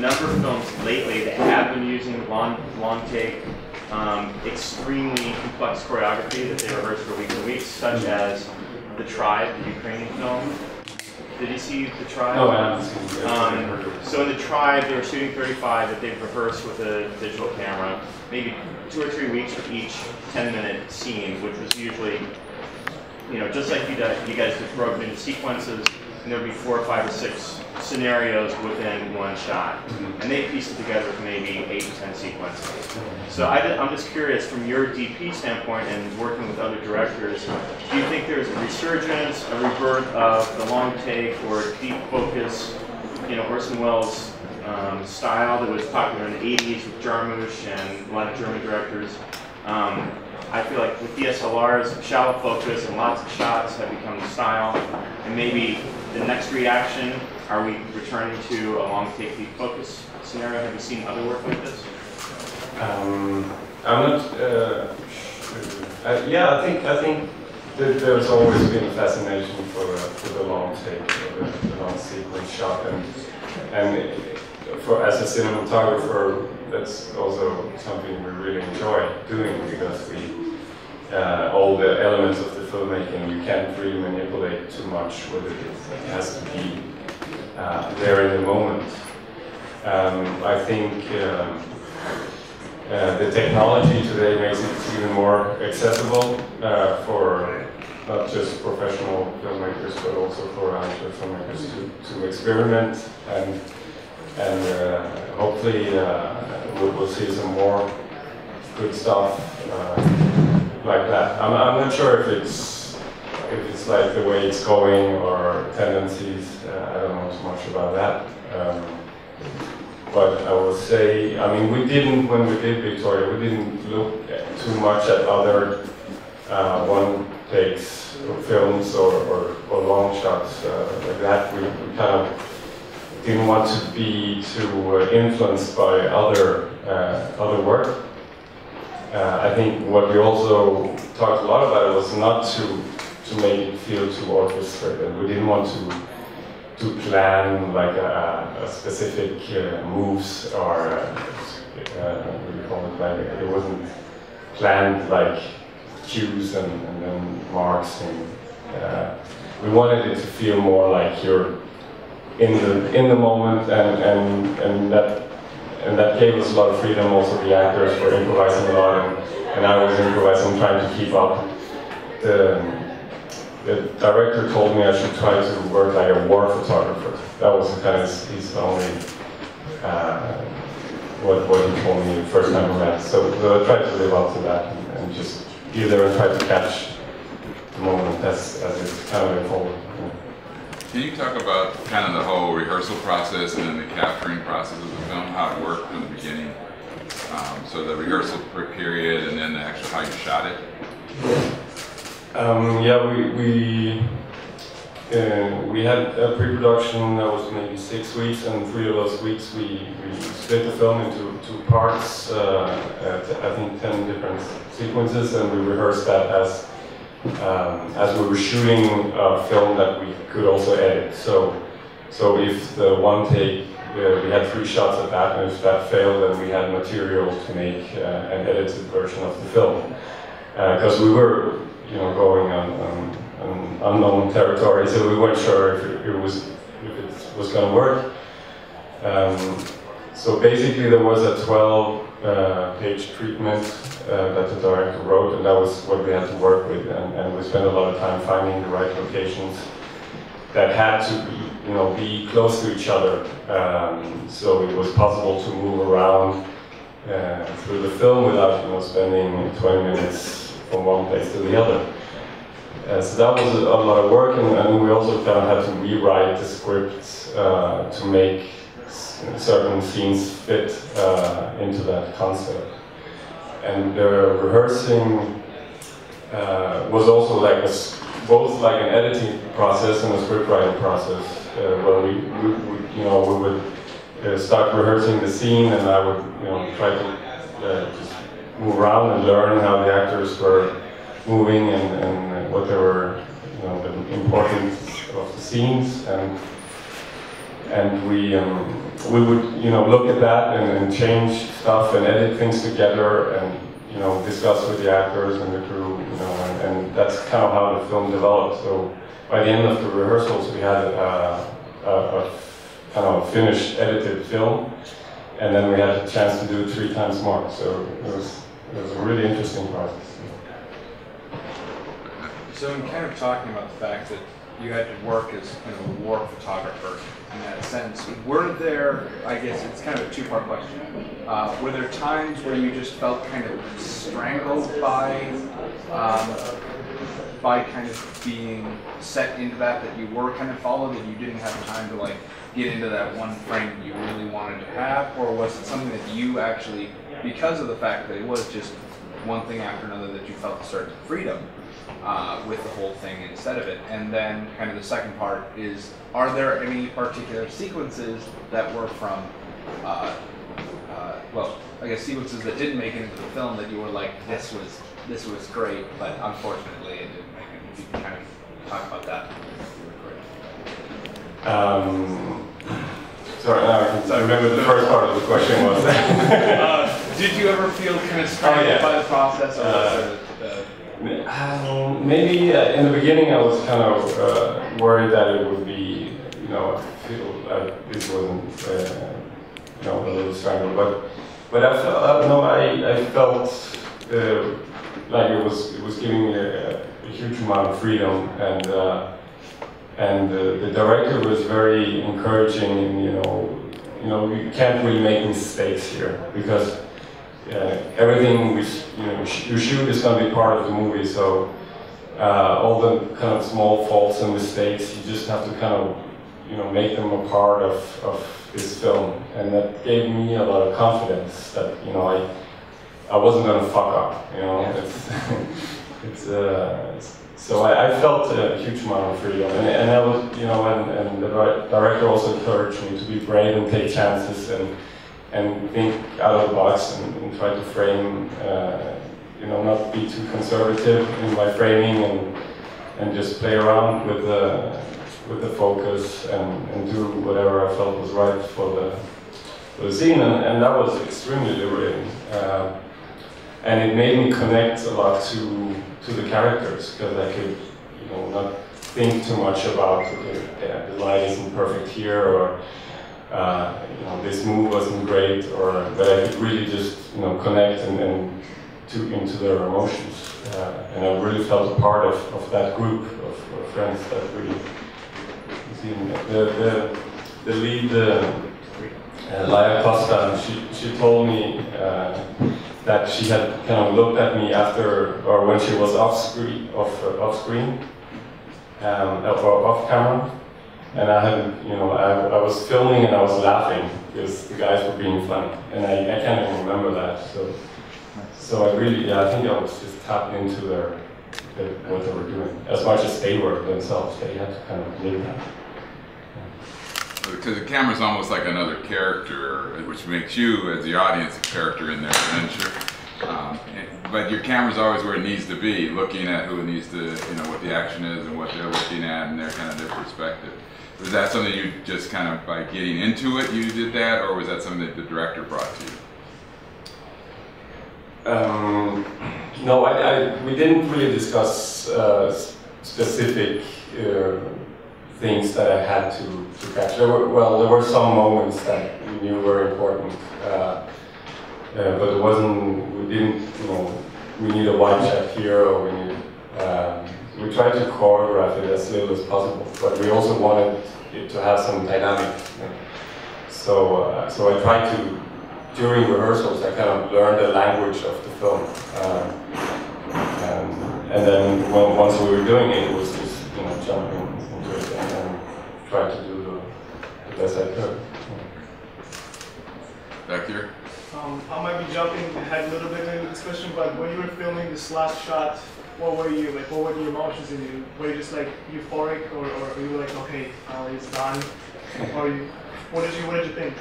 number of films lately that have been using long take, extremely complex choreography that they rehearse for weeks and weeks, such as The Tribe, the Ukrainian film. Did you see The Tribe? Oh, yeah. So in The Tribe, they were shooting 35 that they've rehearsed with a digital camera, maybe 2 or 3 weeks for each 10-minute scene, which was usually, you know, just like you guys just broke into sequences, and there would be 4 or 5 or 6 scenarios within one shot. And they pieced it together with maybe 8 to 10 sequences. So I'm just curious, from your DP standpoint and working with other directors, do you think there's a resurgence, a rebirth of the long take or deep focus, you know, Orson Welles style that was popular in the 80s with Jarmusch and a lot of German directors? I feel like with DSLRs, shallow focus and lots of shots have become the style. And maybe the next reaction, are we returning to a long take deep focus scenario? Have you seen other work like this? I'm not sure. Yeah, I think that there's always been a fascination for the long take, or the long sequence shot, and for as a cinematographer, that's also something we really enjoy doing, because we all the elements of the filmmaking you can't really manipulate too much with it. It has to be there in the moment. I think the technology today makes it even more accessible for not just professional filmmakers, but also for amateur filmmakers to experiment, and hopefully we'll see some more good stuff like that. I'm not sure if it's like the way it's going or tendencies. I don't know too much about that. But I will say, I mean, we didn't, when we did Victoria, we didn't look too much at other one takes or films or long shots like that. We kind of didn't want to be too influenced by other work. I think what we also talked a lot about was not to make it feel too orchestrated. We didn't want to plan like a specific moves or what do you call it? Like, it wasn't planned like cues and then marks. And, we wanted it to feel more like you're in the moment, and that gave us a lot of freedom. Also, the actors were improvising a lot, and I was improvising, trying to keep up. The director told me I should try to work like a war photographer. That was kind of his only what he told me the first time we met. So I tried to live up to that and just be there and try to catch the moment as it's kind of unfolded. Yeah. Can you talk about kind of the whole rehearsal process and then the capturing process of the film, how it worked from the beginning? So the rehearsal period and then the actual how you shot it? Yeah, we had a pre-production that was maybe 6 weeks, and 3 of those weeks we split the film into 2 parts, I think 10 different sequences, and we rehearsed that as we were shooting a film that we could also edit. So if the one take, we had 3 shots at that, and if that failed, then we had material to make an edited version of the film. Because we were, you know, going on unknown territory, so we weren't sure if it was going to work. So basically there was a 12-page treatment that the director wrote, and that was what we had to work with, and we spent a lot of time finding the right locations that had to be, you know, be close to each other, so it was possible to move around through the film without, you know, spending 20 minutes from one place to the other. So that was a lot of work, and we also kind of had to rewrite the script to make certain scenes fit into that concept. And the rehearsing was also like both like an editing process and a script writing process, where we would start rehearsing the scene, and I would, you know, try to just move around and learn how the actors were moving and what they were, you know, the importance of the scenes, and we we would, you know, look at that and change stuff and edit things together and, you know, discuss with the actors and the crew, you know, and that's kind of how the film developed. So by the end of the rehearsals, we had a kind of finished, edited film, and then we had a chance to do it 3 times more. So it was a really interesting process. So I'm kind of talking about the fact that you had to work as kind of a war photographer in that sense. Were there, I guess it's kind of a two-part question, were there times where you just felt kind of strangled by kind of being set into that, that you were kind of followed, that you didn't have time to like get into that one frame you really wanted to have? Or was it something that you actually, because of the fact that it was just one thing after another, that you felt a certain freedom with the whole thing instead of it? And then kind of the second part is, are there any particular sequences that were from, well, I guess sequences that didn't make it into the film that you were like, this was great, but unfortunately it didn't make it? If you can kind of talk about that. Sorry, I remember the first part of the question was did you ever feel kind of strangled by the process? Or maybe in the beginning I was kind of worried that it would be, you know, this wasn't, you know, a little strangled, but I felt, I felt like it was giving me a huge amount of freedom, and the director was very encouraging, and you know, you can't really make mistakes here because everything you shoot is going to be part of the movie. So all the kind of small faults and mistakes, you just have to kind of, you know, make them a part of this film, and that gave me a lot of confidence that, you know, I wasn't going to fuck up. You know, so I felt a huge amount of freedom, and I was, you know, and the director also encouraged me to be brave and take chances and think out of the box and try to frame, you know, not be too conservative in my framing and just play around with the focus and do whatever I felt was right for the scene, and that was extremely liberating. And it made me connect a lot to the characters, because I could, you know, not think too much about, okay, the light isn't perfect here, or you know, this move wasn't great, or but I could really just, you know, connect and tune into their emotions, and I really felt a part of that group of friends that really, the lead, Laia Costa, she told me that she had kind of looked at me after, or when she was off camera, and I had, you know, I was filming and I was laughing because the guys were being funny, and I can't even remember that. So I really, I think I was just tapped into their what they were doing as much as they were themselves. They had to kind of live that. Because the camera's almost like another character, which makes you, as the audience, a character in their adventure. But your camera's always where it needs to be, looking at who it needs to, you know, what the action is and what they're looking at and their kind of their perspective. Was that something you just kind of, by getting into it, you did that, or was that something that the director brought to you? No, we didn't really discuss specific things that I had to catch. There were some moments that we knew were important, but it wasn't, we didn't, you know, we need a wide shot here, or we need, we tried to choreograph it as little as possible, but we also wanted it to have some dynamic. You know. So I tried to, during rehearsals, I kind of learned the language of the film. And then once we were doing it, it was just, you know, jumping. Try to do the best I could. Back here. I might be jumping ahead a little bit in the discussion, but when you were filming this last shot, what were you like? What were the emotions in you? Were you just like euphoric, or you were like, okay, finally it's done? Or you, what did you think?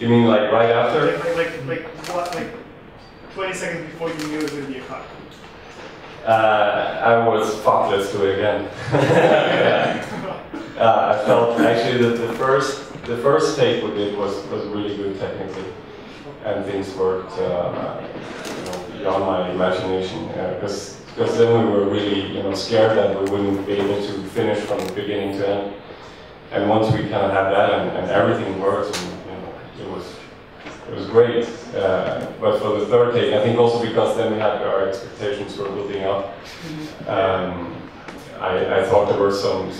You mean like right after? Like what? Like 20 seconds before you knew it was going to be a cut. I was fuckless to it again. I felt actually that the first The first take we did was really good technically, and things worked beyond my imagination, because then we were really scared that we wouldn't be able to finish from the beginning to end. And once we kind of had that and everything worked, and, it was great. But for the third take, I think also because then we had our expectations were building up. I thought there were some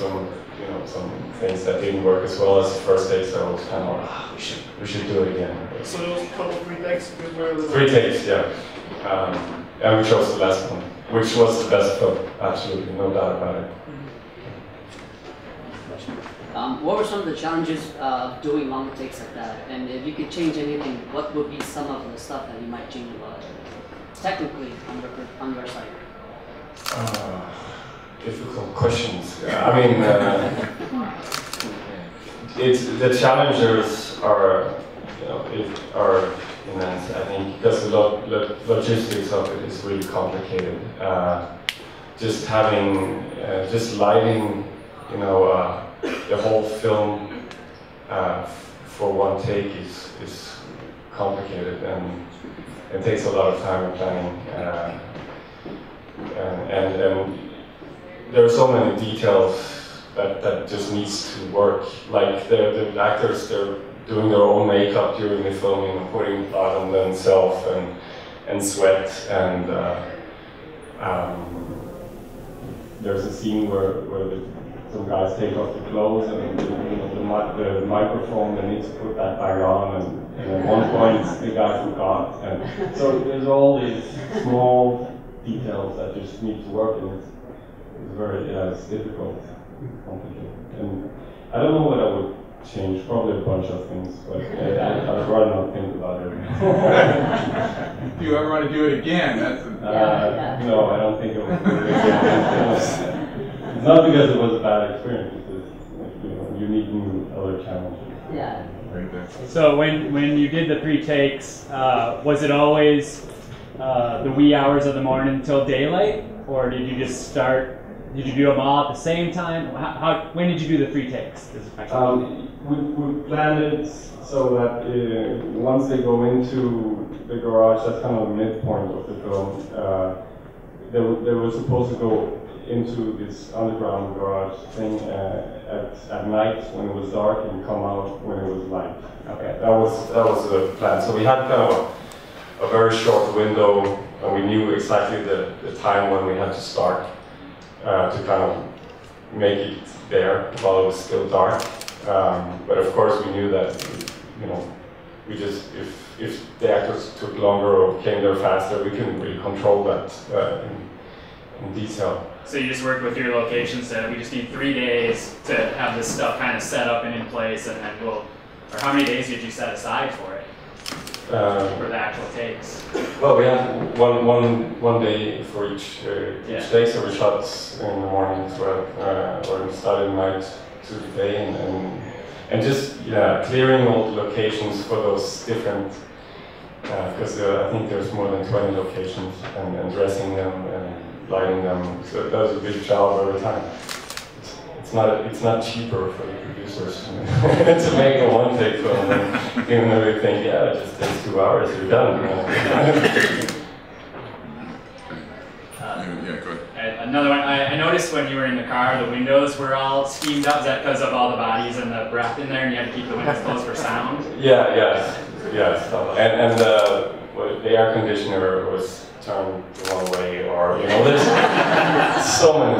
things that didn't work as well as the first take, so I was kind of like, we should do it again. So there was probably 3 takes. Three takes, yeah. And we chose the last one, which was the best film, absolutely, no doubt about it. What were some of the challenges of doing long takes like that? And if you could change anything, what would be some of the stuff that you might change about technically on your side? Difficult questions. I mean, the challenges are, are immense, I think, because the logistics of it is really complicated. Just having, just lighting, the whole film for one take is complicated, and it takes a lot of time and planning. And there are so many details that just needs to work. Like the actors, they're doing their own makeup during the filming, putting blood on themselves and sweat. And there's a scene where some guys take off the clothes, and the microphone, they need to put that back on, and at one point the guy forgot. And so there's all these small details that just need to work, and it's very it's difficult, complicated. And I don't know what I would change, probably a bunch of things, but I'd rather not think about it. Do you ever want to do it again? That's no, I don't think I would do it again. It's not because it was a bad experience, it's you need new other challenges. Yeah. So when you did the 3 takes, was it always the wee hours of the morning till daylight? Or did you just start, did you do them all at the same time? When did you do the 3 takes? We planned it so that once they go into the garage, that's kind of the midpoint of the film, they were supposed to go into this underground garage thing at night when it was dark, and come out when it was light. Okay, that was the plan. So we had kind of a very short window, and we knew exactly the time when we had to start to kind of make it there while it was still dark. But of course, we knew that we just if the actors took longer or came there faster, we couldn't really control that in detail. So you just work with your location, said we just need 3 days to have this stuff kind of set up and in place, and then we'll, or how many days did you set aside for it? For the actual takes? Well, we had one day for each day, so we shot in the morning as well, or started night to the day, and just clearing all the locations for those different, because I think there's more than 20 locations, and dressing them, and lighting them, so that was a big job every time. It's not cheaper for the producers to make a one-take film, even though they think, yeah, it just takes 2 hours, you're done. Yeah, go ahead. Another one, I noticed when you were in the car, the windows were all steamed up. Is that because of all the bodies and the breath in there, and you had to keep the windows closed for sound? Yeah, yes. And the air conditioner was turned the wrong way, or there's so many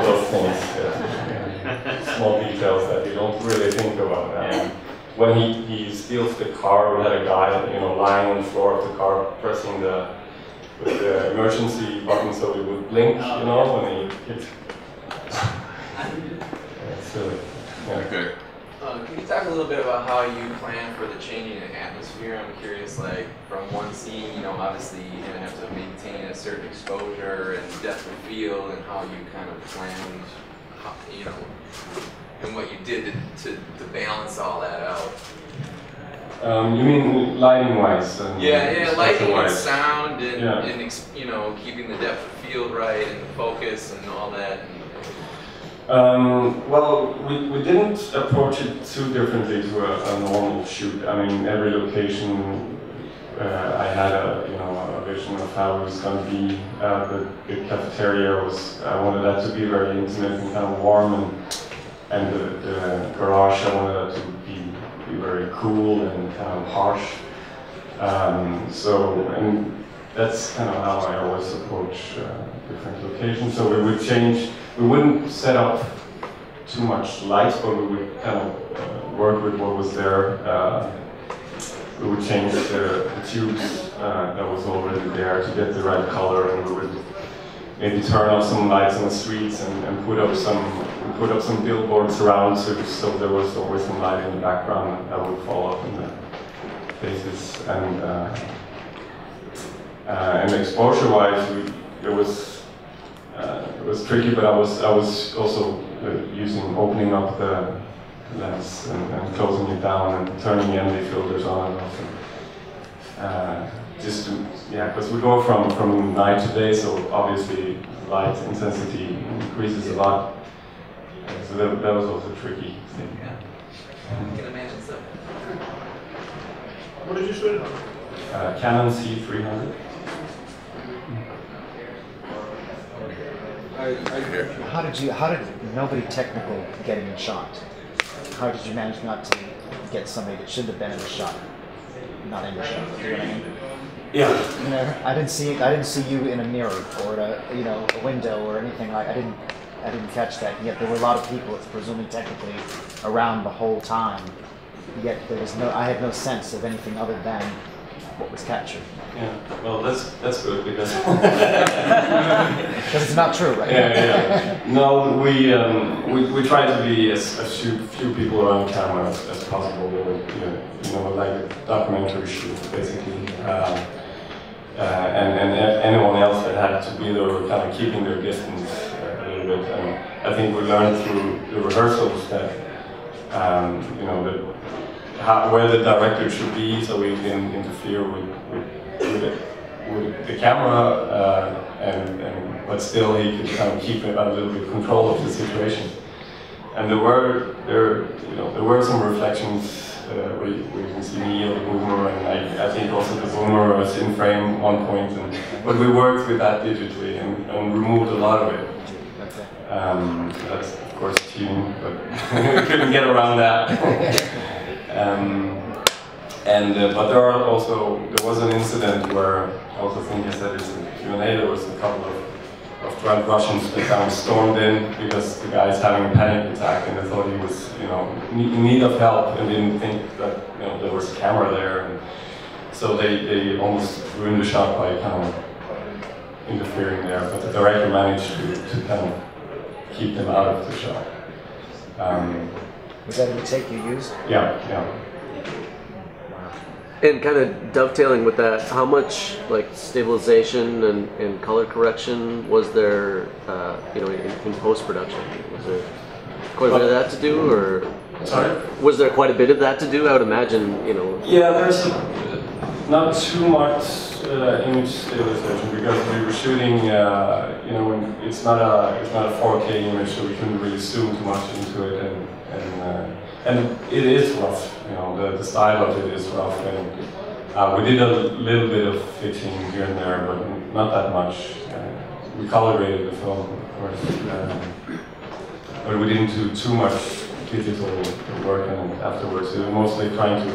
little things, small details that you don't really think about. When he steals the car, we had a guy lying on the floor of the car, pressing the emergency button so it would blink, when he hit. Okay. Can you talk a little bit about how you plan for the changing of atmosphere? I'm curious, like, from one scene, obviously you're going to have to maintain a certain exposure and depth of field, and how you kind of planned, and what you did to balance all that out. You mean lighting-wise? Yeah, lighting and sound, and keeping the depth of field right, and the focus, and all that. Well, we didn't approach it too differently to a normal shoot. I mean, every location I had a vision of how it was going to be. The cafeteria was, I wanted that to be very intimate and kind of warm, and the garage, I wanted that to be very cool and kind of harsh. And that's kind of how I always approach different locations. So we would change. We wouldn't set up too much light, but we would kind of work with what was there. We would change the tubes that was already there to get the right color, and we would maybe turn off some lights on the streets and put up some billboards around, so there was always some light in the background that would fall off in the faces. And exposure-wise, it was tricky, but I was also opening up the lens and closing it down and turning the ND filters on and off. Because we go from night to day, so obviously light intensity increases a lot. So that was also a tricky thing. Yeah. I can imagine so. What did you shoot it on? Canon C300. How did nobody technical get in the shot? How did you manage not to get somebody that should have been in the shot, not in the shot? You know what I mean? Yeah. You know, I didn't see you in a mirror or a window or anything. I didn't catch that. Yet there were a lot of people, presumably technically, around the whole time. Yet there was I had no sense of anything other than what was captured. Yeah, well, that's good, because it's not true, right? Yeah. No, we try to be as few people around camera as possible. Like a documentary shoot, basically. And anyone else that had to be there were kind of keeping their distance a little bit. And I think we learned through the rehearsals that where the director should be, so we didn't interfere with the camera, but still he could kind of keep a little bit control of the situation. And there were some reflections where you can see me or the boomer, and I think also the boomer was in frame at one point. But we worked with that digitally and removed a lot of it. That's of course cheating, but we couldn't get around that. But there was an incident where I also think I said it's in Q&A. There was a couple of drunk Russians that kind of stormed in because the guy is having a panic attack, and they thought he was in need of help and didn't think that there was a camera there, and so they almost ruined the shot by kind of interfering there. But the director managed to kind of keep them out of the shot. Was that the take you used? Yeah. And kind of dovetailing with that, how much like stabilization and color correction was there, in post-production? Was there quite a bit of that to do, or? Sorry? Was there quite a bit of that to do? I would imagine, Yeah, there's not too much image stabilization, because we were shooting, it's not a 4K image, so we couldn't really zoom too much into it. And it is rough, the style of it is rough, and we did a little bit of fixing here and there, but not that much. We colorated the film, of course, but we didn't do too much digital work afterwards. We were mostly trying to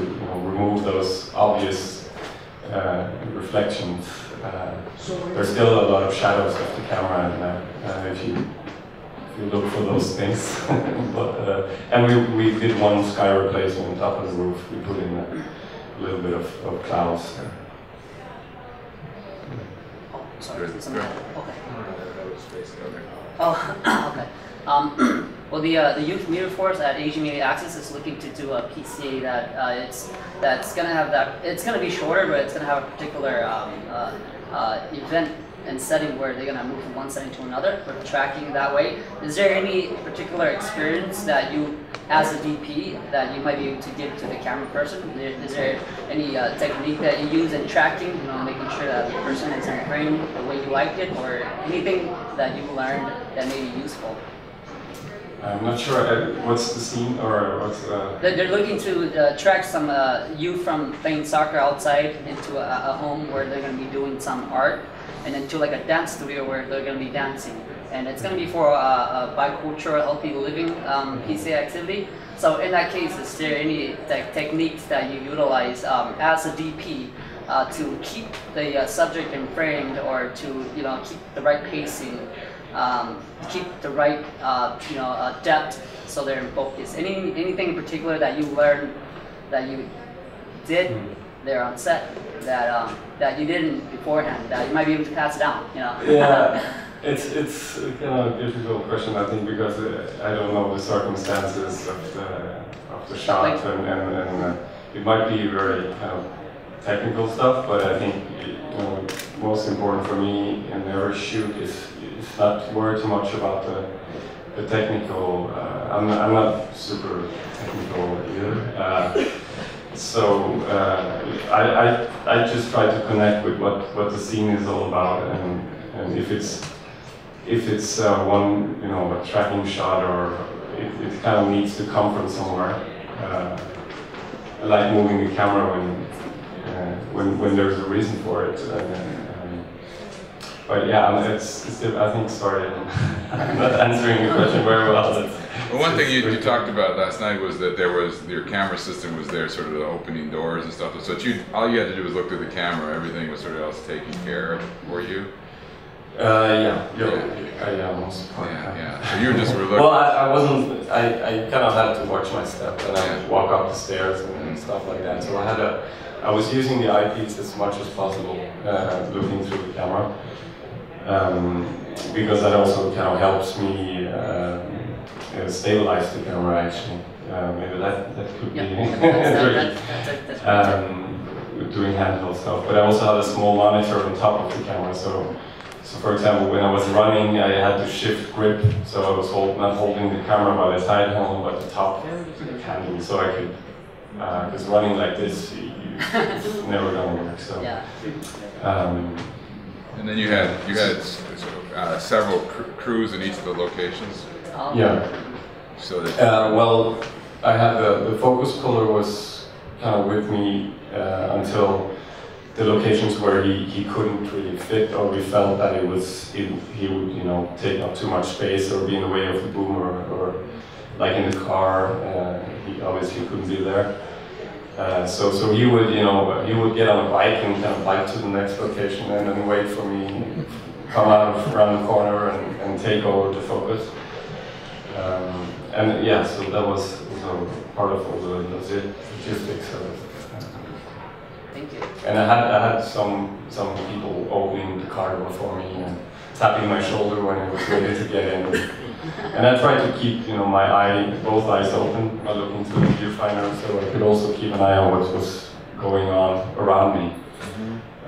remove those obvious reflections. There's still a lot of shadows of the camera, and if you look for those things. And we did one sky replacement up on the roof. We put in a little bit of clouds. Sorry, is there okay. Oh, okay. Well, the Youth Media Force at Asian Media Access is looking to do a PCA that's gonna be shorter, but it's gonna have a particular event and setting where they're going to move from one setting to another, but tracking that way. Is there any particular experience that you, as a DP, that you might be able to give to the camera person? Is there any technique that you use in tracking, making sure that the person is in frame the way you liked it, or anything that you've learned that may be useful? I'm not sure what's the scene or what's the... They're looking to track some youth from playing soccer outside into a home where they're going to be doing some art, and then to like a dance studio where they're going to be dancing. And it's going to be for a bicultural healthy living PCA activity. So in that case, is there any techniques that you utilize as a DP to keep the subject in frame, or to keep the right pacing? Keep the right depth so they're in focus. Anything in particular that you learned that you did there on set that that you didn't beforehand that you might be able to pass down? Yeah, it's kind of a difficult question, I think, because I don't know the circumstances of the shot, like, and it might be very kind of technical stuff, but I think most important for me in every shoot is not worry too much about the technical. I'm not super technical either, so I just try to connect with what the scene is all about, and if it's one a tracking shot, or it kind of needs to come from somewhere. I like moving the camera when there's a reason for it. But yeah, it's I think, sorry, I'm not answering your question very well. Well, one thing you talked about last night was that there was, your camera system was there sort of opening doors and stuff, so all you had to do was look through the camera, everything was sort of else taken care of for you? Yeah, most of the time. Yeah. So you were just sort of looking. Well, I wasn't, I kind of had to watch my step, and I would walk up the stairs and stuff like that, so I was using the eyepiece as much as possible, looking through the camera. Because that also kind of helps me stabilize the camera, actually. Maybe that could be tricky, doing handheld stuff. But I also had a small monitor on top of the camera, so for example, when I was running, I had to shift grip, so I was not holding the camera by the side handle, but the top handle, so I could, because running like this, it's never gonna work. So. And then you had sort of, several crews in each of the locations. Yeah. So that well, I had the focus puller was kind of with me until the locations where he couldn't really fit, or we felt that he would take up too much space or be in the way of the boom, or like in the car, he obviously couldn't be there. So he would, he would get on a bike and kind of bike to the next location and then wait for me, come out around the corner and take over the focus. And yeah, so that was part of all the logistics of it. Thank you. And I had some people opening the car door for me and tapping my shoulder when I was ready to get in. And I tried to keep, both eyes open by looking through the viewfinder, so I could also keep an eye on what was going on around me.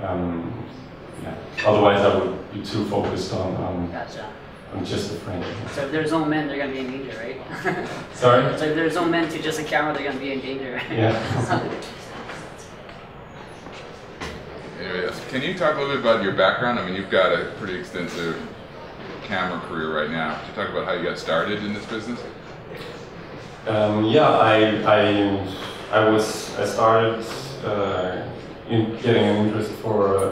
Yeah. Otherwise, I would be too focused on just the frame. So if there's no men, they're going to be in danger, right? Sorry? So if there's no men to just a camera, they're going to be in danger, right? Yeah. Anyway, can you talk a little bit about your background? I mean, you've got a pretty extensive camera career right now. Could you talk about how you got started in this business? Yeah, I started in getting an interest for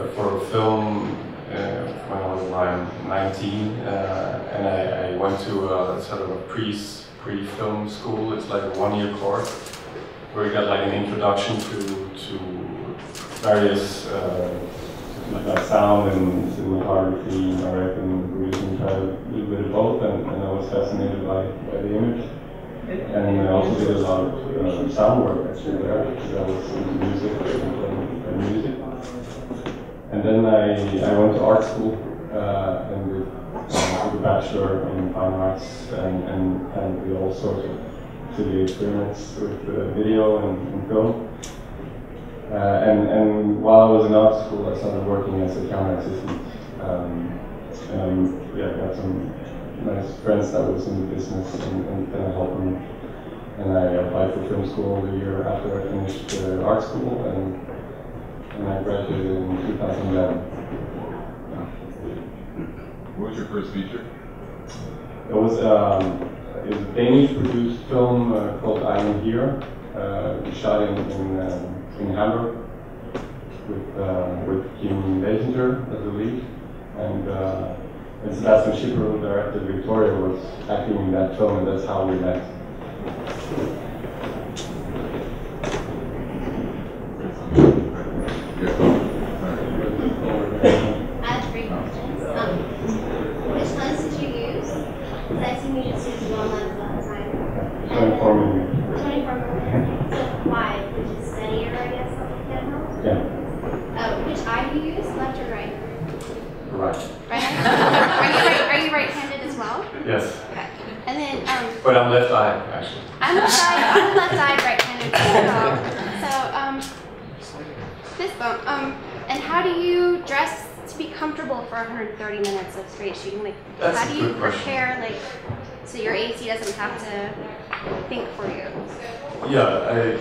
film when I was around 19, and I went to a sort of a pre-film school. It's like a one-year course where you got like an introduction to various like sound and cinematography and art and producing, tried a little bit of both, and I was fascinated by the image. And I also did a lot of sound work actually there, because I was in music and music. And then I went to art school and with a bachelor in fine arts, and did all sorts of silly experiments with video and film. And while I was in art school, I started working as a camera assistant. I got some nice friends that was in the business, and I helped them. And I applied for film school the year after I finished art school, and I graduated in 2011. What was your first feature? It was is a Danish-produced film called I Am Here, shot in Hamburg with Kim Basinger as the lead, and Sebastian Schipper, who directed Victoria, was acting in that film, and that's how we met. I have three questions. Which lens did you use? Because I assume you just used one lens all the time. 24 millimeter. 24 millimeter. So why? Which is steadier, I guess, on the camera? Yeah. Which eye do you use? Left or right? Right. Right? Are you right-handed as well? Yes. Okay. And then. But I'm left eye, actually. I'm left-eyed, right-handed. So. This bump. And how do you dress to be comfortable for 130 minutes of straight shooting? Like, that's how do you prepare, like, so your AC doesn't have to think for you? Yeah,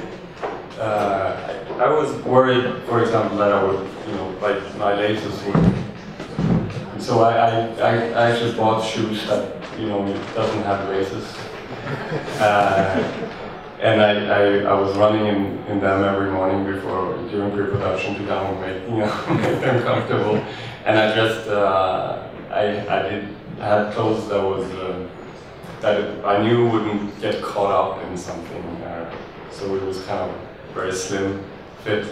I was worried, for example, that I would, you know, like my laces would. So I actually bought shoes that, you know, doesn't have laces. And I was running in them every morning before, during pre-production, to downweight, you know, make them comfortable. And I just, I had clothes that was, that I knew wouldn't get caught up in something. So it was kind of very slim fit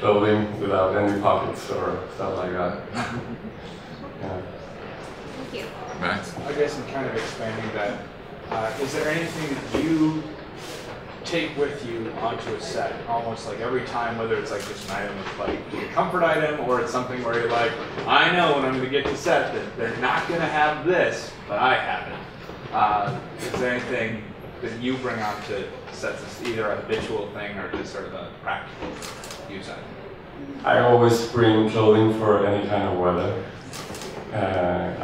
clothing without any pockets or stuff like that. Yeah. Thank you. Matt? I guess I'm kind of expanding that. Is there anything that you take with you onto a set, almost like every time, whether it's like just an item of like a comfort item, or it's something where you're like, I know when I'm going to get to set that they're not going to have this, but I have it. Is there anything that you bring onto sets that's either a habitual thing or just sort of a practical use item? I always bring clothing for any kind of weather.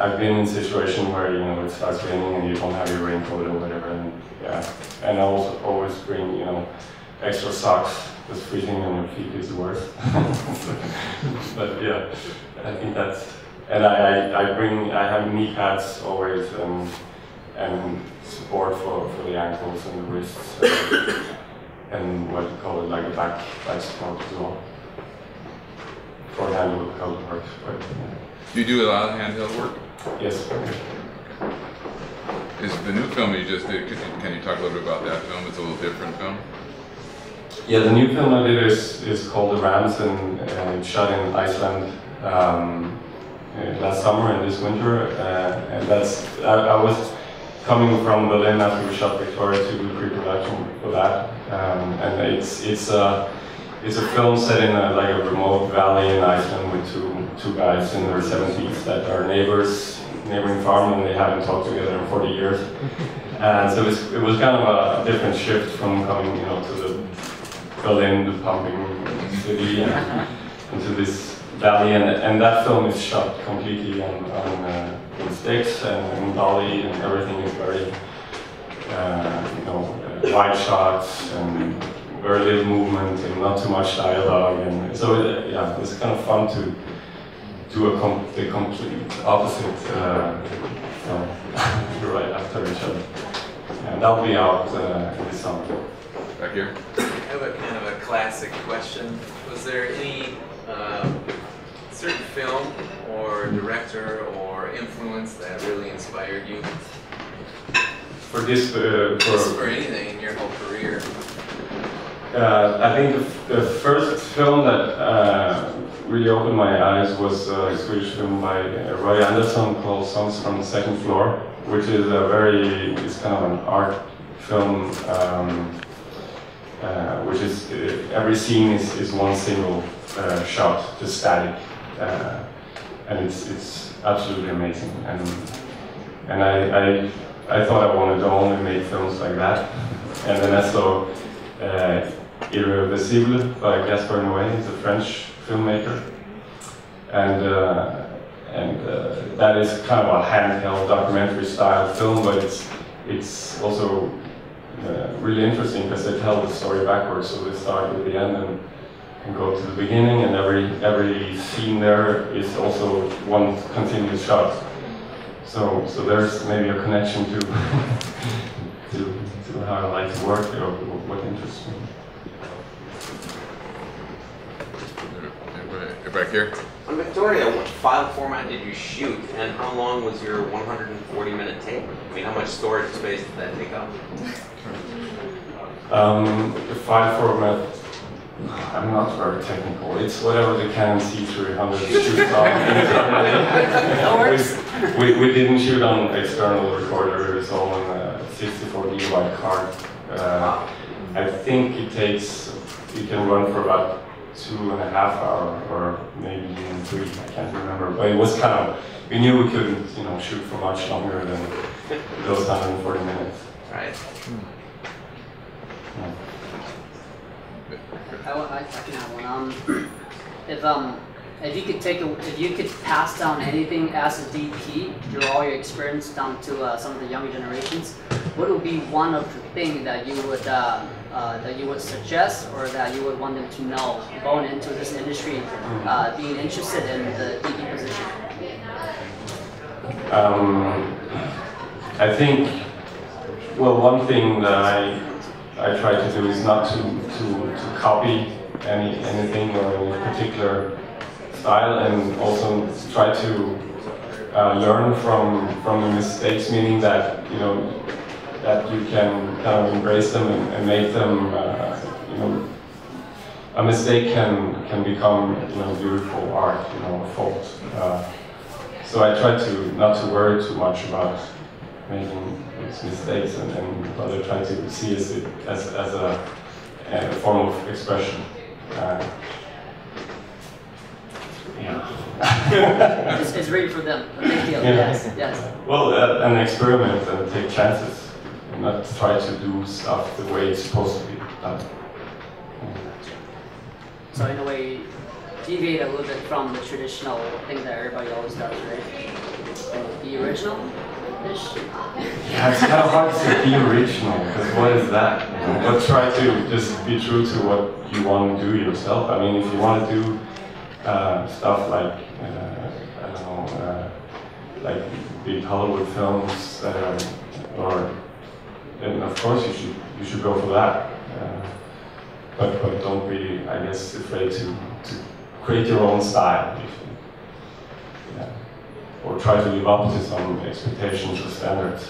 I've been in a situation where, you know, it starts raining and you don't have your raincoat or whatever, and yeah. And I also always bring, you know, extra socks, because freezing on your feet is worse. But yeah, I think that's. And I have knee pads always, and support for the ankles and the wrists, and what you call it, like a back support as well. Or handheld work. But, yeah. You do a lot of handheld work? Yes. Okay. Is the new film you just did, can you talk a little bit about that film? It's a little different film. Yeah, the new film I did is called The Rams, and it's shot in Iceland last summer and this winter. And that's, I was coming from Berlin after we shot Victoria to do pre-production for that. And it's a film set in a remote valley in Iceland with two guys in their 70s that are neighboring farm, and they haven't talked together in 40 years. And so it was kind of a different shift from coming, you know, to the Berlin, the pumping city, and to this valley. And that film is shot completely on sticks and dolly, and everything is very, you know, wide shots and very little movement and not too much dialogue, and so yeah, it's kind of fun to do the complete opposite right after each other, and that'll be out this summer. Back here. I have a kind of a classic question. Was there any certain film or director or influence that really inspired you? For this, for anything in your whole career. I think the first film that really opened my eyes was a Swedish film by Roy Andersson called Songs from the Second Floor, which is it's kind of an art film, which is, every scene is one single shot, just static, and it's absolutely amazing. And I thought I wanted to only make films like that, and then I saw Irreversible by Gaspar Noé. He's a French filmmaker, and that is kind of a handheld documentary style film, but it's also really interesting because they tell the story backwards. So they start at the end and go to the beginning, and every scene there is also one continuous shot. So there's maybe a connection to to how I like to work or what interests me. Back here. On Victoria, what file format did you shoot, and how long was your 140-minute tape? I mean, how much storage space did that take up? The file format, I'm not very technical. It's whatever the Canon C300 shoots on. We didn't shoot on external recorder. It was all on a 64D white card. I think it takes, you can run for about 2.5 hours, or maybe even 3, I can't remember. But it was kind of, we knew we couldn't, you know, shoot for much longer than those 140 minutes. Right. Yeah. I can have one. If you could pass down anything as a DP through all your experience down to some of the younger generations, what would be one of the things that you would suggest, or that you would want them to know going into this industry, being interested in the DP position? I think, well, one thing that I try to do is not to copy anything or any particular style, and also try to learn from the mistakes, meaning that, you know, that you can kind of embrace them and make them, you know, a mistake can become, you know, beautiful art, you know, a fault. So I try to not to worry too much about making these mistakes, and rather try to see as a form of expression. Yeah. It's really for them, a big deal, yeah. Yes, yes. Well, an experiment and take chances, and not try to do stuff the way it's supposed to be done. Yeah. So in a way, deviate a little bit from the traditional thing that everybody always does, right? Be original-ish? Yeah, it's kind of hard to be original, because what is that? You know? But try to just be true to what you want to do yourself. I mean, if you want to do stuff like, I don't know, like big Hollywood films, or, and of course you should go for that, but don't be, I guess, afraid to create your own style, yeah. Or try to live up to some expectations or standards.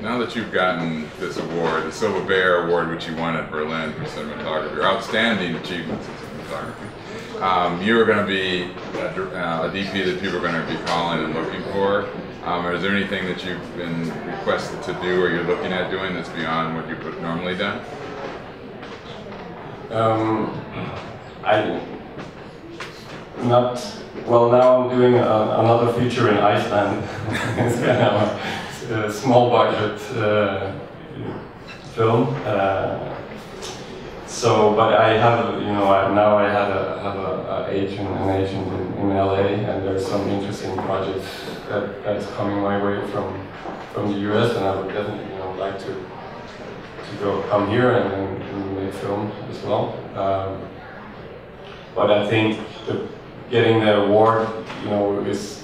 Now that you've gotten this award, the Silver Bear Award, which you won at Berlin for cinematography, your outstanding achievements in cinematography, you are going to be a DP that people are going to be calling and looking for. Is there anything that you've been requested to do, or you're looking at doing, that's beyond what you've normally done? Well, now I'm doing another feature in Iceland. A small budget film, so but I have, you know, I have an agent in LA, and there's some interesting projects that's coming my way from the US, and I would definitely, you know, like to go come here and make film as well. But I think getting the award, you know, is.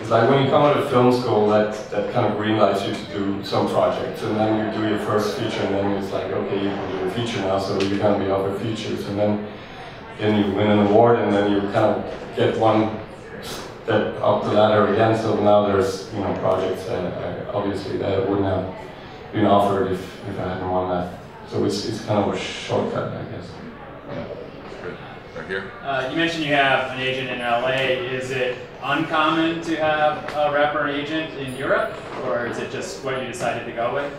It's like when you come out of film school, that kind of greenlights you to do some projects, and then you do your first feature, and then it's like, okay, you can do a feature now, so you're going to be other features, and then you win an award, and then you kind of get one step up the ladder again. So now there's, you know, projects obviously that wouldn't have been offered if I hadn't won that. So it's kind of a shortcut, I guess. Yeah. Right here. You mentioned you have an agent in LA. Is it uncommon to have a rapper agent in Europe, or is it just what you decided to go with?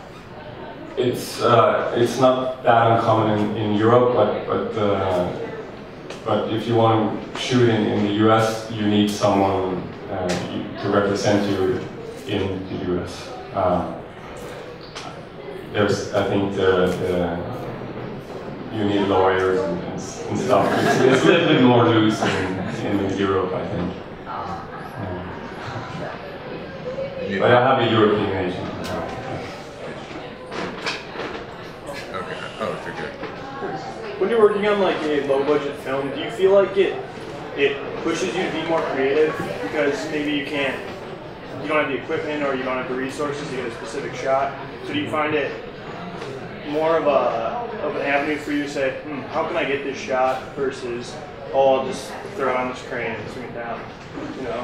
It's not that uncommon in Europe, but if you want to shoot in the US, you need someone to represent you in the US. There's, I think, you need lawyers and stuff. It's a little bit more loose in Europe, I think. But I have a European agent. Okay. Oh, it's okay. When you're working on like a low-budget film, do you feel like it pushes you to be more creative? because maybe you can't, you don't have the equipment or you don't have the resources to get a specific shot. So do you find it more of an avenue for you to say, how can I get this shot versus, oh, I'll just throw on this crane and swing it down, you know?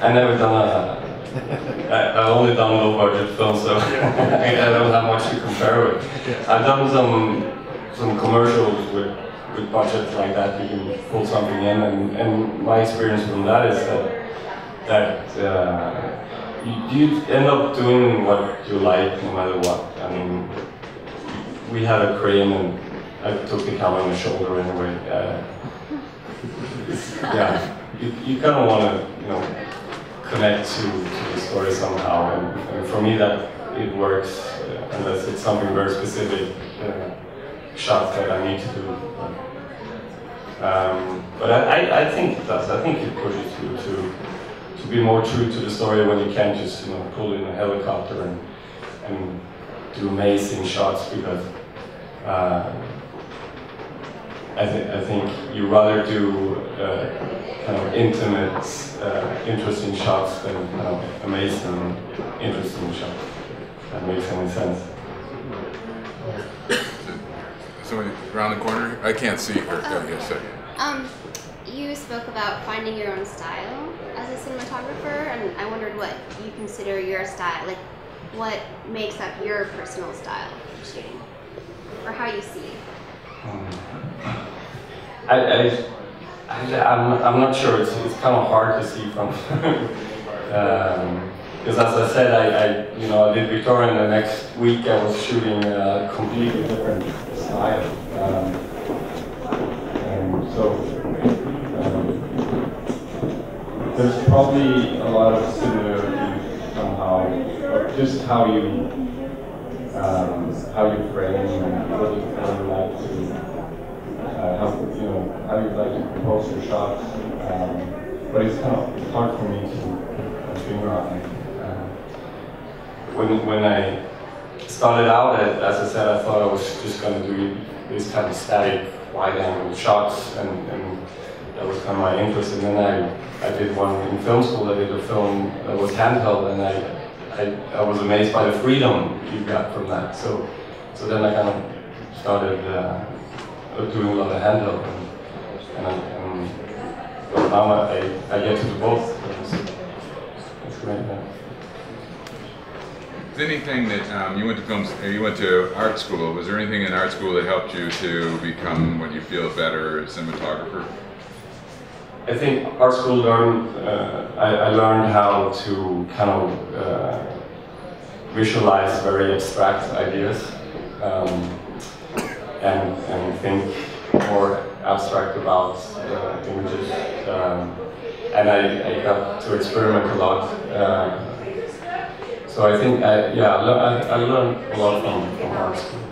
I never done a, I've only done low budget films, so yeah. I don't have much to compare with. I've done some commercials with budgets like that. You can pull something in, and my experience from that is that you end up doing what you like no matter what. I mean, we had a crane and I took the camera on the shoulder anyway. Yeah, you kind of want to, connect to the story somehow, and for me that it works unless it's something very specific, shots that I need to do. But I think it does. I think it pushes you to be more true to the story when you can't just pull in a helicopter and do amazing shots, because I think you rather do kind of intimate, interesting shots than amazing, interesting shots. That makes any sense. Somebody around the corner? I can't see her. Oh, yes, sir. You spoke about finding your own style as a cinematographer, and I wondered what you consider your style, like what makes up your personal style of shooting, or how you see. I'm not sure. It's kind of hard to see from because as I said, I did Victoria, and the next week I was shooting a completely different style. And so there's probably a lot of similarities somehow, of just how you frame and what you like to, how you like to compose your shots. But it's kind of hard for me to figure out. When I started out, as I said, I thought I was just going to do these kind of static, wide-angle shots, and that was kind of my interest. And then I did one in film school. I did a film that was handheld, and I was amazed by the freedom you got from that. So then I kind of started doing a lot of handheld, and now I get to do both. That's great. Yeah. Anything that you went to art school. Was there anything in art school that helped you to become what you feel better as a cinematographer? I think art school learned. I learned how to kind of visualize very abstract ideas and think more abstract about images. And I got to experiment a lot. So I think, I learned a lot from art school.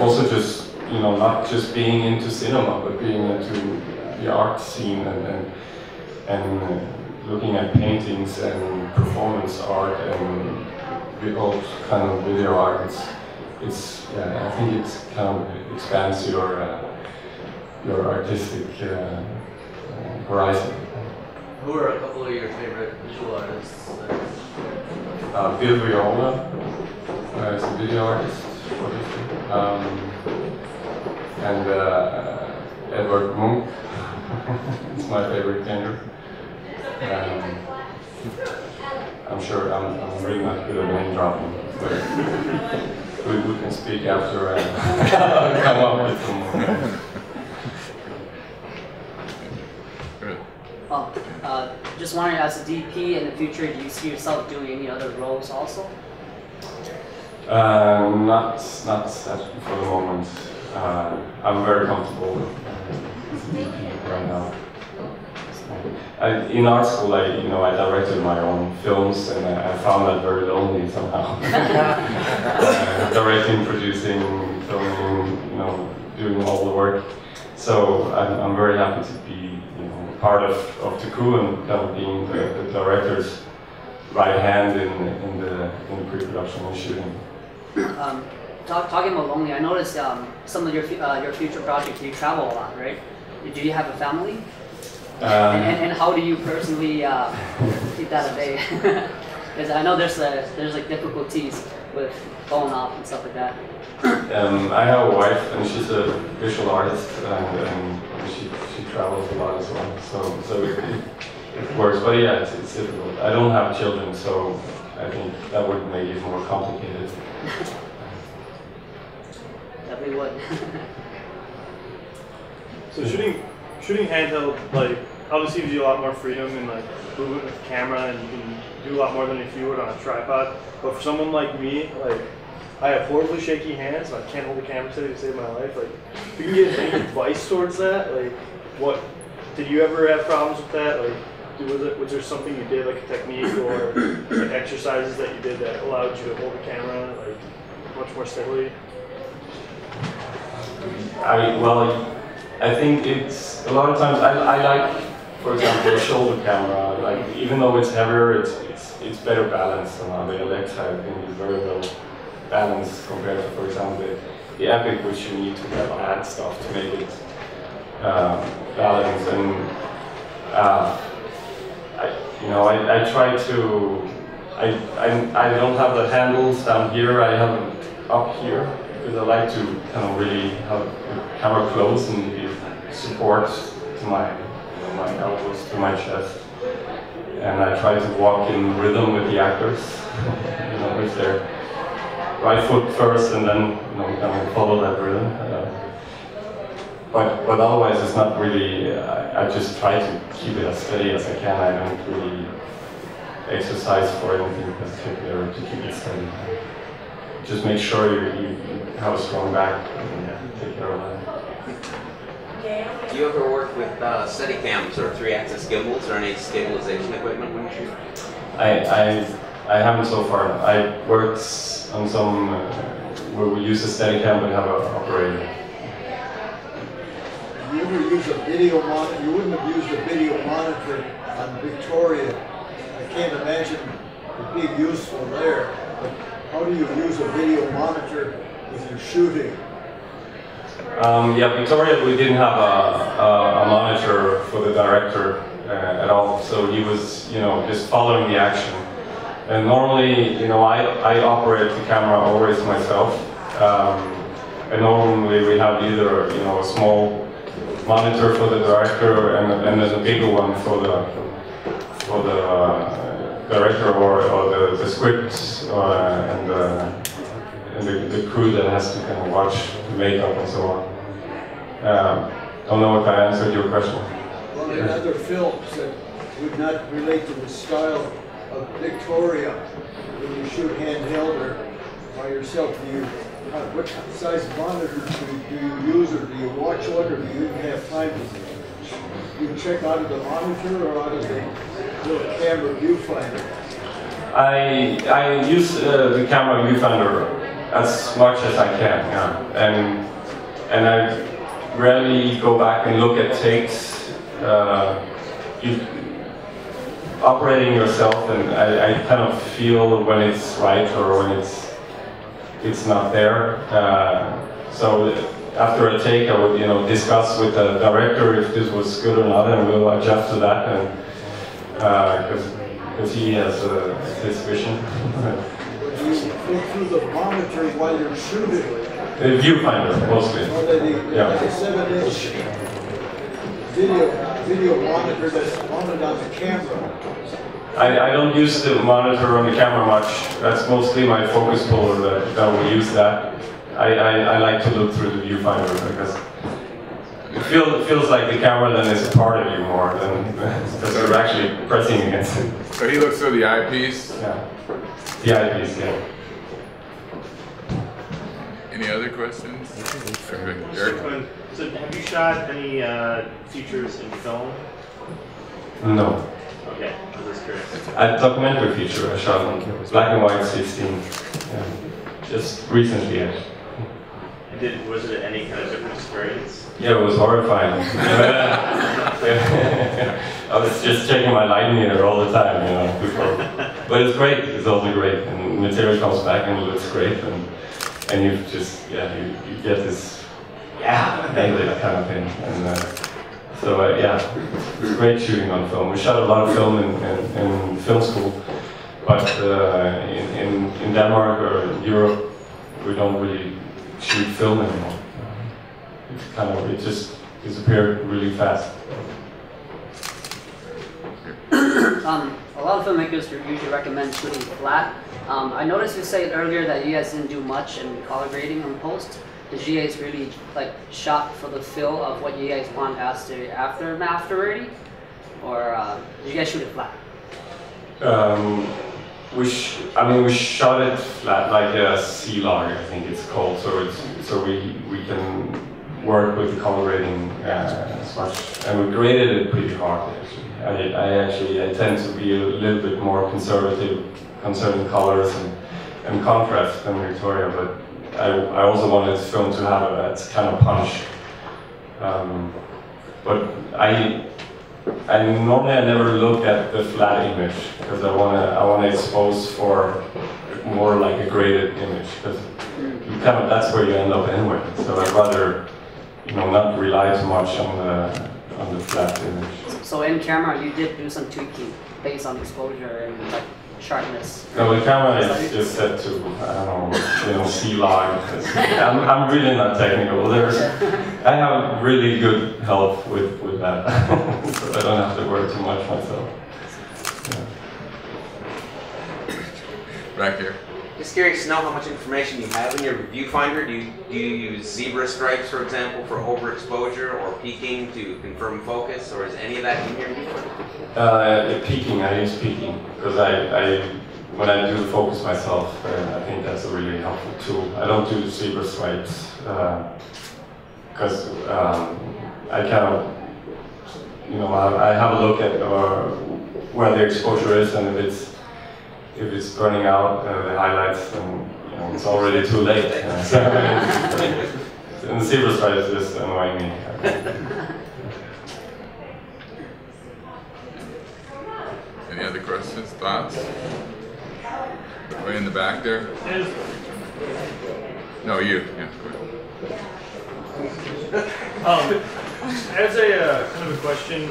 Also just, not just being into cinema, but being into the art scene and looking at paintings and performance art and all kind of video art. I think it's kind of expands your artistic horizon. Who are a couple of your favorite visual artists? Bill Viola is a video artist, and Edvard Munch is my favorite painter. I'm sure I'm really not good at name dropping, but we can speak after I come up with some more. Just wondering, as a DP in the future, do you see yourself doing any other roles also? Not for the moment. I'm very comfortable right now. In art school, I directed my own films, and I found that very lonely somehow. Directing, producing, filming, doing all the work. So I'm very happy to be part of the crew and kind of being the director's right hand in the pre-production and shooting. Talking about lonely, I noticed some of your future projects, you travel a lot, right? Do you have a family? And how do you personally keep that at bay? Because I know there's like difficulties with going off and stuff like that. I have a wife, and she's a visual artist, and she travels a lot as well. So it works, but yeah, it's difficult. I don't have children, so I think that would make it more complicated. Definitely would. So shooting handheld, like, obviously gives you a lot more freedom and like movement with the camera, and you can do a lot more than if you would on a tripod. But for someone like me, like, I have horribly shaky hands, so I can't hold the camera today to save my life. Like, if you can get any advice towards that, like, what did you ever have problems with that? Like, was there something you did, like a technique or like exercises that you did that allowed you to hold the camera like much more steadily? I think it's a lot of times I like, for example, a shoulder camera. Like, even though it's heavier, it's better balanced than the Alexa. I think it's very well balanced compared to, for example, the Epic, which you need to add stuff to make it balanced. And I try to. I don't have the handles down here. I have them up here because I like to kind of really have the camera close and give support to my elbows, to my chest. And I try to walk in rhythm with the actors, with their right foot first, and then kind of follow that rhythm. But otherwise, it's not really. I just try to keep it as steady as I can. I don't really exercise for anything particular to keep it steady. Just make sure you have a strong back and take care of that. Do you ever work with Steadicams or 3-axis gimbals or any stabilization equipment when you shoot? I haven't so far. I worked on some where we use a Steadicam but have an operator. You ever use a video monitor? You wouldn't have used a video monitor on Victoria. I can't imagine it being useful there. But how do you use a video monitor if you're shooting? Yeah, Victoria, we didn't have a monitor for the director at all, so he was, just following the action. And normally, I operate the camera always myself, and normally we have either, a small monitor for the director and there's a bigger one for the director or the script and the crew that has to kind of watch the makeup and so on. Don't know if I answered your question. Well, in other films that would not relate to the style of Victoria, when you shoot handheld or by yourself, what size monitor do you use, or do you watch one, or do you even have time to check out of the monitor or out of the little camera viewfinder? I use the camera viewfinder as much as I can, yeah. And I rarely go back and look at takes. Operating yourself, and I kind of feel when it's right or when it's not there. So after a take, I would discuss with the director if this was good or not, and we'll adjust to that, and because he has his vision. Through the monitor while you're shooting. The viewfinder mostly. Or the 7-inch video monitor that's mounted on the camera. I don't use the monitor on the camera much. That's mostly my focus puller that will use that. I like to look through the viewfinder because it feels like the camera then is a part of you more than because you're actually pressing against it. So he looks through the eyepiece? Yeah. The eyepiece, yeah. Any other questions? Eric? So, have you shot any features in film? No. Okay, I'm just curious. A documentary feature I shot on black and white 16, yeah. Just recently. Was it any kind of different experience? Yeah, it was horrifying. I was just checking my light meter all the time, before. But it's great. It's also great, and material comes back and it looks great. And you just, you get this, nailed it kind of thing. And So yeah, it was great shooting on film. We shot a lot of film in film school, but in Denmark or Europe, we don't really shoot film anymore. It's kind of, it just disappeared really fast. A lot of filmmakers usually recommend shooting flat. I noticed you said earlier that you guys didn't do much in color grading and post. Did you guys really like shot for the feel of what you guys want after, or did you guys shoot it flat? I mean we shot it flat, like a C log, I think it's called. So it's, so we can work with the color grading as much, and we graded it pretty hard actually. I tend to be a little bit more conservative concerning colors and contrast than Victoria, but I also wanted this film to have that kind of punch. But I normally never look at the flat image because I wanna expose for more like a graded image, because kind of that's where you end up anyway. So I'd rather, you know, not rely too much on the flat image. So in camera, you did do some tweaking based on exposure and like sharpness. No, the camera is just set to, I don't know, you know, C log. I'm really not technical. I have really good help with that, so I don't have to worry too much myself. Yeah. Back here. Just curious to know how much information you have in your viewfinder. Do you use zebra stripes, for example, for overexposure or peaking to confirm focus, or is any of that in your viewfinder? Peaking, I use peaking, because when I do focus myself, I think that's a really helpful tool. I don't do zebra stripes, because I kind of, you know, I have a look at where the exposure is, and if it's burning out the highlights, then you know, it's already too late. And the zebra stripe is just annoying me. Any other questions, thoughts? Way in the back there? No, you. Yeah, go ahead. As a kind of a question,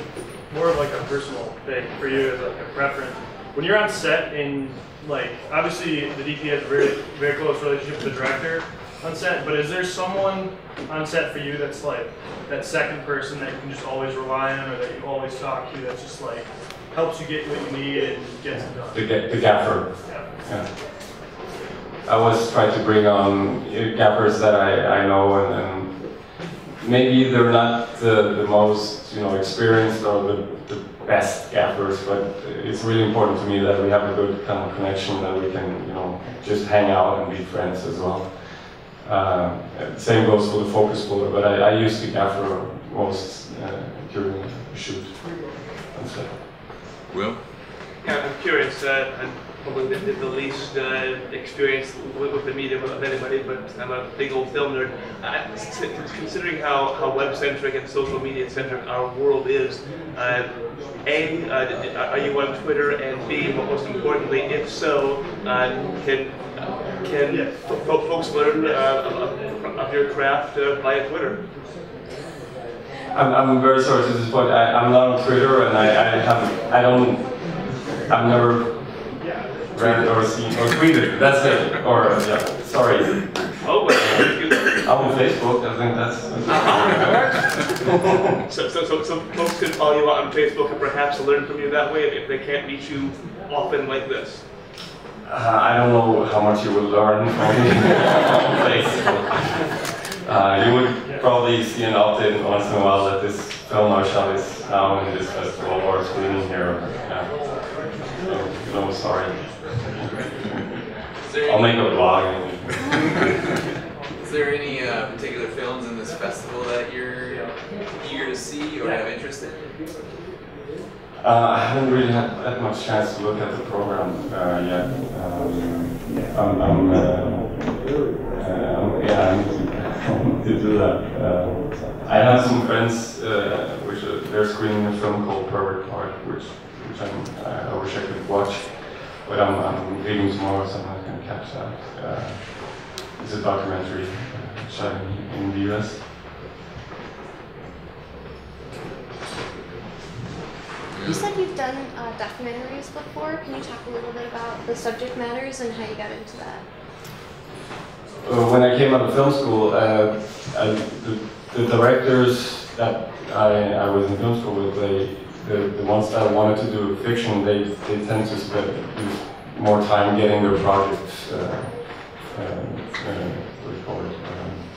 more of like a personal thing for you, as like a preference. When you're on set, in like, obviously the DP has a very, very close relationship with the director on set, but is there someone on set for you that's like that second person that you can just always rely on, or that you always talk to, that just like helps you get what you need and gets it done? The gaffer. Yeah. I always try to bring on gaffers that I know, and maybe they're not the most, you know, experienced or the best gaffers, but it's really important to me that we have a good kind of connection, that we can, you know, just hang out and be friends as well. Same goes for the focus puller, but I use the gaffer most during the shoot. So. Will? Yeah, I'm curious. I'm probably the least experienced with the medium of anybody, but I'm a big old film nerd. Considering how web-centric and social media-centric our world is, A, are you on Twitter, and B, most importantly, if so, can folks learn of your craft via Twitter? I'm very sorry to disappoint. I'm not on Twitter, and I've never read or seen or tweeted. That's it. Or yeah, sorry. Oh, I'm on Facebook. I think that's. So folks can follow you out on Facebook and perhaps learn from you that way if they can't meet you often like this. I don't know how much you will learn from Facebook. You would probably see an update once in a while that this film I shot is now in this festival or screening here. Yeah. No, sorry. I'll make a vlog. Is there any particular films in this festival that you're eager to see or have interest in? I haven't really had that much chance to look at the program yet. To do that. I have some friends which they're screening a film called Pervert Heart, which I wish I could watch, but I'm leaving tomorrow, so I'm not going to catch that. It's a documentary shot in the US. You said you've done documentaries before. Can you talk a little bit about the subject matters and how you got into that? When I came out of film school, the directors that I was in film school with, the ones that wanted to do fiction, they tend to spend more time getting their projects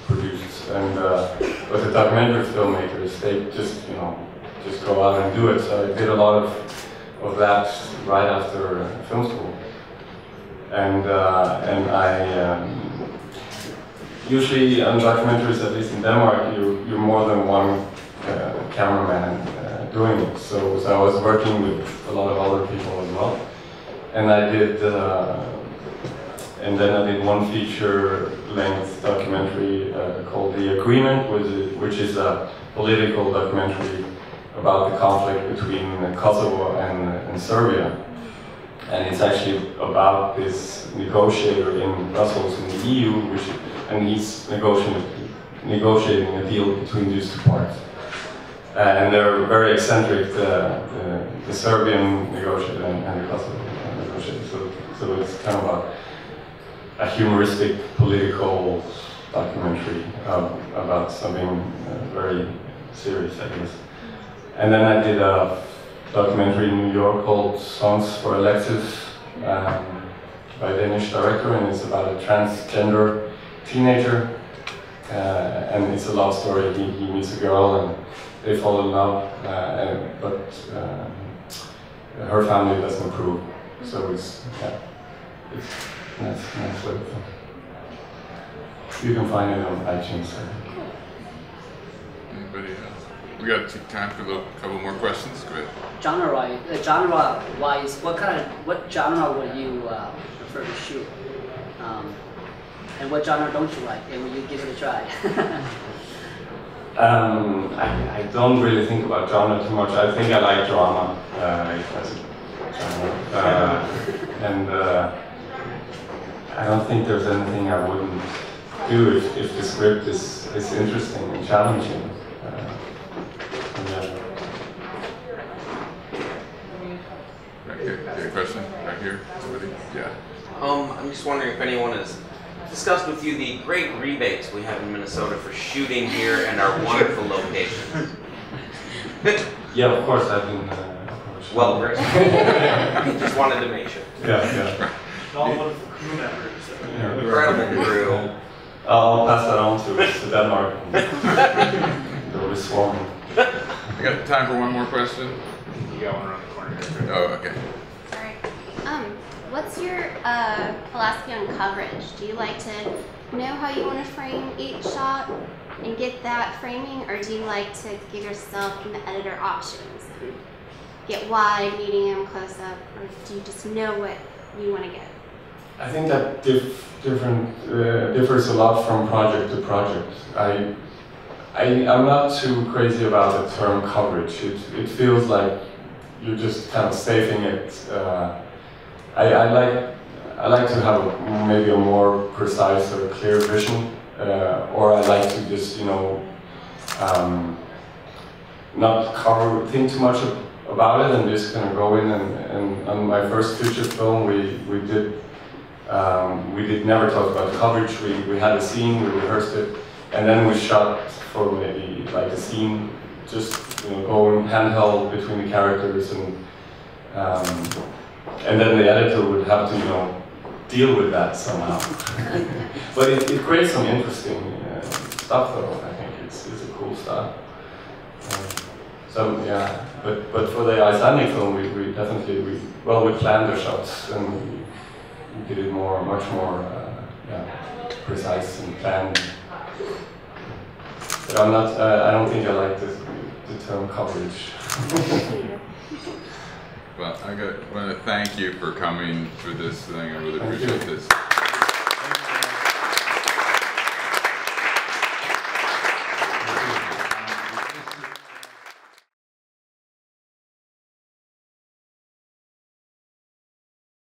produced. And with the documentary filmmakers, they just, you know, just go out and do it. So I did a lot of that right after film school, and I usually on documentaries, at least in Denmark, you're more than one cameraman doing it. So I was working with a lot of other people as well, and I did and then I did one feature-length documentary called The Agreement, which is a political documentary about the conflict between Kosovo and Serbia. And it's actually about this negotiator in Brussels in the EU, and he's negotiating a deal between these two parts. And they're very eccentric, the Serbian negotiator and the Kosovo negotiator. So it's kind of a humoristic political documentary about something very serious, I guess. And then I did a documentary in New York called Songs for Alexis by a Danish director, and it's about a transgender teenager. And it's a love story. He meets a girl and they fall in love, but her family doesn't approve. So it's nice little thing. You can find it on iTunes. Anybody else? We got time for a couple more questions. Go ahead. Genre-wise, what genre would you prefer to shoot? And what genre don't you like? And will you give it a try? I don't really think about genre too much. I think I like drama. And I don't think there's anything I wouldn't do if the script is interesting and challenging. Right here, question right here. Somebody? Yeah. I'm just wondering if anyone has discussed with you the great rebates we have in Minnesota for shooting here and our wonderful locations. Yeah, of course. I've been. Well, great. Just wanted to make sure. Yeah. All wonderful crew members. Incredible crew. I'll pass that on to Denmark. I got time for one more question. You got one around the corner. Oh, okay. Sorry. What's your philosophy on coverage? Do you like to know how you want to frame each shot and get that framing, or do you like to give yourself and the editor options and get wide, medium, close up, or do you just know what you want to get? I think that differs a lot from project to project. I'm not too crazy about the term coverage. It feels like you're just kind of saving it. I like to have maybe a more precise or clear vision, or I like to just, you know, not think too much about it and just kind of go in and on my first feature film we did never talk about coverage. We had a scene, we rehearsed it. And then we shot for maybe like a scene, just, you know, going handheld between the characters, and then the editor would have to, you know, deal with that somehow. But it creates some interesting stuff, though. I think it's a cool stuff. So yeah, but for the Icelandic film, we planned the shots and we did it much more precise and planned. But I'm not. I don't think I like the term coverage. Well, I want to thank you for coming for this thing. I really appreciate this.